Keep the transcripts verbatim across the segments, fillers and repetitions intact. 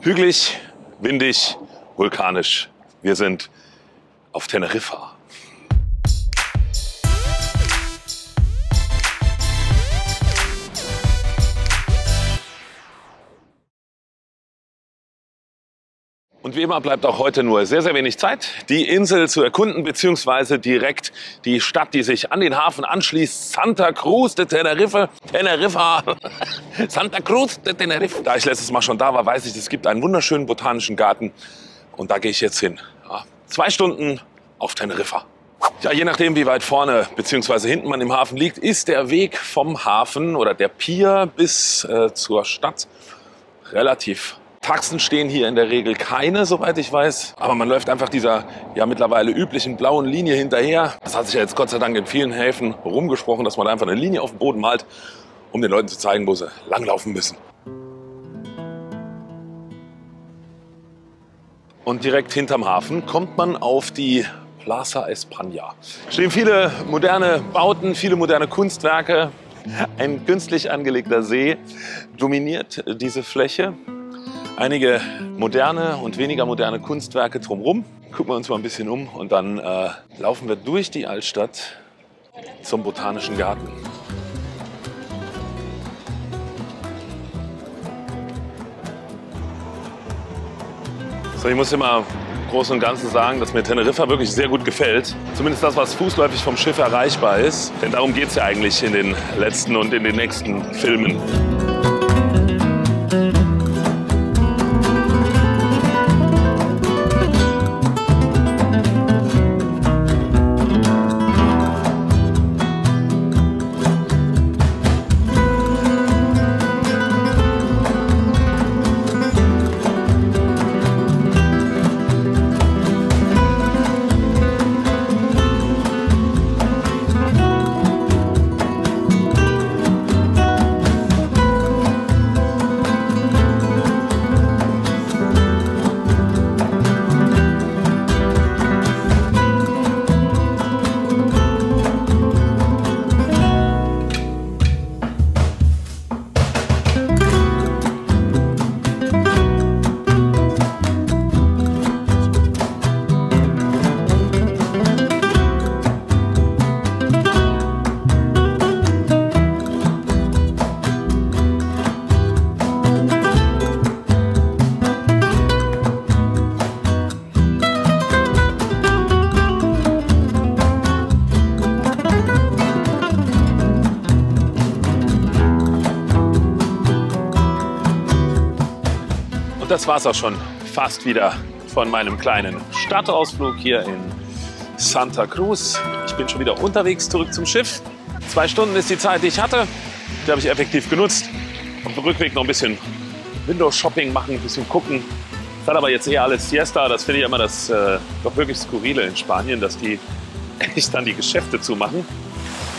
Hügelig, windig, vulkanisch. Wir sind auf Teneriffa. Und wie immer bleibt auch heute nur sehr, sehr wenig Zeit, die Insel zu erkunden, beziehungsweise direkt die Stadt, die sich an den Hafen anschließt, Santa Cruz de Tenerife, Teneriffa, Santa Cruz de Tenerife. Da ich letztes Mal schon da war, weiß ich, es gibt einen wunderschönen botanischen Garten und da gehe ich jetzt hin. Ja, zwei Stunden auf Teneriffa. Ja, je nachdem, wie weit vorne bzw. hinten man im Hafen liegt, ist der Weg vom Hafen oder der Pier bis äh, zur Stadt relativ. Taxen stehen hier in der Regel keine, soweit ich weiß. Aber man läuft einfach dieser ja mittlerweile üblichen blauen Linie hinterher. Das hat sich ja jetzt Gott sei Dank in vielen Häfen rumgesprochen, dass man einfach eine Linie auf dem Boden malt, um den Leuten zu zeigen, wo sie langlaufen müssen. Und direkt hinterm Hafen kommt man auf die Plaza España. Stehen viele moderne Bauten, viele moderne Kunstwerke. Ein künstlich angelegter See dominiert diese Fläche. Einige moderne und weniger moderne Kunstwerke drumherum. Gucken wir uns mal ein bisschen um und dann äh, laufen wir durch die Altstadt zum Botanischen Garten. So, ich muss immer im Großen und Ganzen sagen, dass mir Teneriffa wirklich sehr gut gefällt. Zumindest das, was fußläufig vom Schiff erreichbar ist. Denn darum geht es ja eigentlich in den letzten und in den nächsten Filmen. Das war's auch schon fast wieder von meinem kleinen Stadtausflug hier in Santa Cruz. Ich bin schon wieder unterwegs zurück zum Schiff. Zwei Stunden ist die Zeit, die ich hatte. Die habe ich effektiv genutzt. Auf dem Rückweg noch ein bisschen Windows-Shopping machen, ein bisschen gucken. Das hat aber jetzt eher alles Siesta. Das finde ich immer das äh, doch wirklich Skurrile in Spanien, dass die echt dann die Geschäfte zumachen.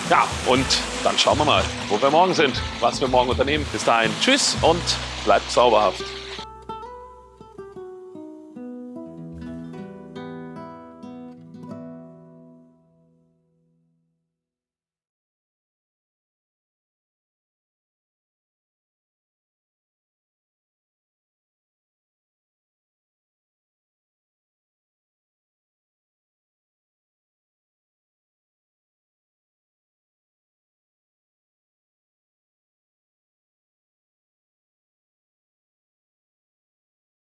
Ja, und dann schauen wir mal, wo wir morgen sind, was wir morgen unternehmen. Bis dahin, tschüss und bleibt zauberhaft.